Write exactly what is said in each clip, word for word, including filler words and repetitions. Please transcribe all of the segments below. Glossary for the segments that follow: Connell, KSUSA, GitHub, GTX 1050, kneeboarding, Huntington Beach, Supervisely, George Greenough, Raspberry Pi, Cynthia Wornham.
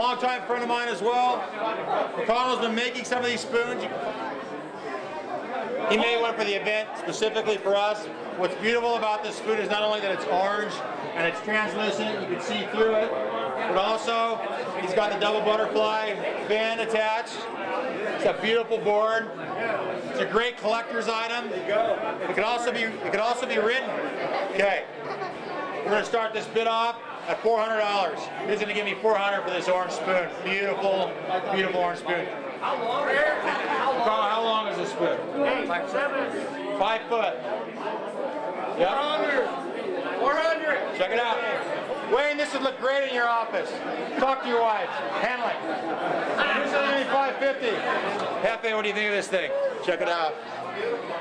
longtime friend of mine as well. Connell's been making some of these spoons. He made one for the event specifically for us. What's beautiful about this spoon is not only that it's orange and it's translucent, you can see through it, but also he's got the double butterfly band attached. It's a beautiful board. It's a great collector's item. It can also be, it can also be ridden. Okay, we're going to start this bid off at four hundred dollars. He's going to give me four hundred dollars for this orange spoon. Beautiful, beautiful orange spoon. How long? Carl, how long is this foot? Eight, like seven. Five foot. Yep. four hundred. four hundred. Check it out. Wayne, this would look great in your office. Talk to your wife. Handle it. two seventy-five fifty. Hefe, what do you think of this thing? Check it out.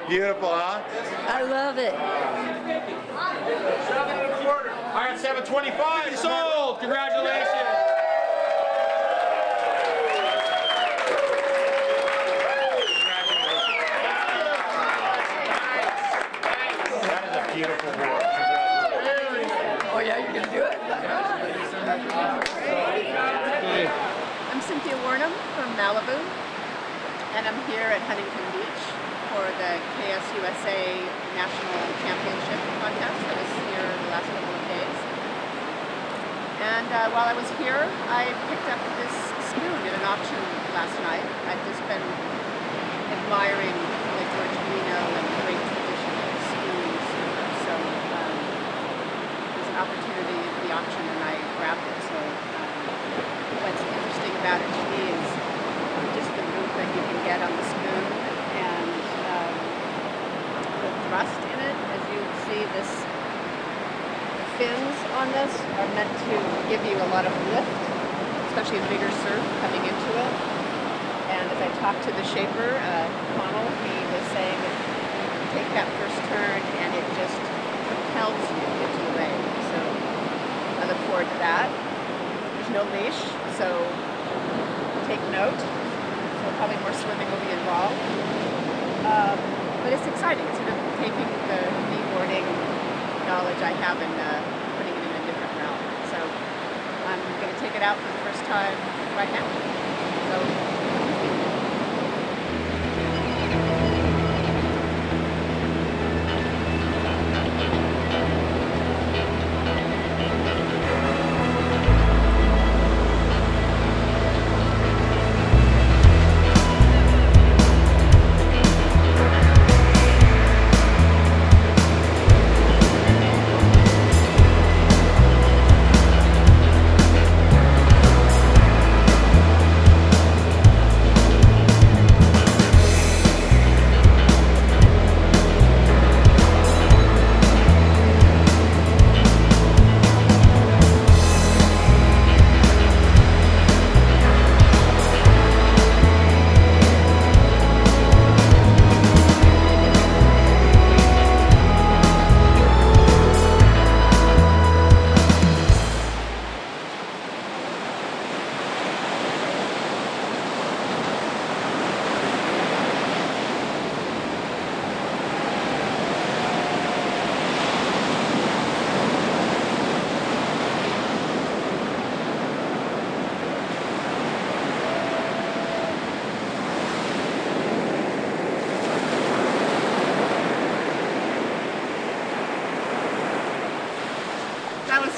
Beautiful, huh? I love it. Seven and a quarter. All right, seven twenty-five. Sold. Congratulations. Beautiful board. Oh yeah, you're gonna do it. I'm Cynthia Wornham from Malibu, and I'm here at Huntington Beach for the K S U S A National Championship contest that was here the last couple of days. And uh, while I was here, I picked up this spoon at an auction last night. I've just been admiring like George Greenough and great. Opportunity at the auction, and I grabbed it. So um, what's interesting about it to me is just the movement you can get on the spoon and um, the thrust in it. As you see, this the fins on this are meant to give you a lot of lift, especially a bigger surf coming into it. And as I talked to the shaper, uh, Connell, he was saying, take that first turn, and it just propels you into the wave. I look forward to that. There's no leash, so take note. So probably more swimming will be involved. Um, but it's exciting. It's sort of taking the kneeboarding knowledge I have and uh, putting it in a different realm. So I'm going to take it out for the first time right now. So.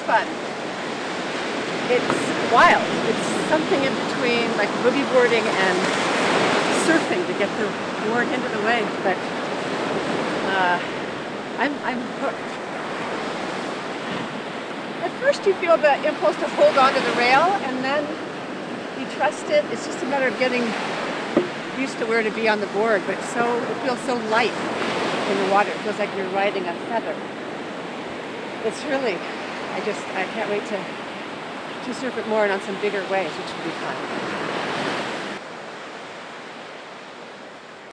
Fun. It's wild. It's something in between like boogie boarding and surfing to get the board into the wave, but uh, I'm, I'm hooked. At first you feel the impulse to hold on to the rail, and then you trust it. It's just a matter of getting used to where to be on the board, but so it feels so light in the water. It feels like you're riding a feather. It's really... I just, I can't wait to, to surf it more and on some bigger waves, which will be fun.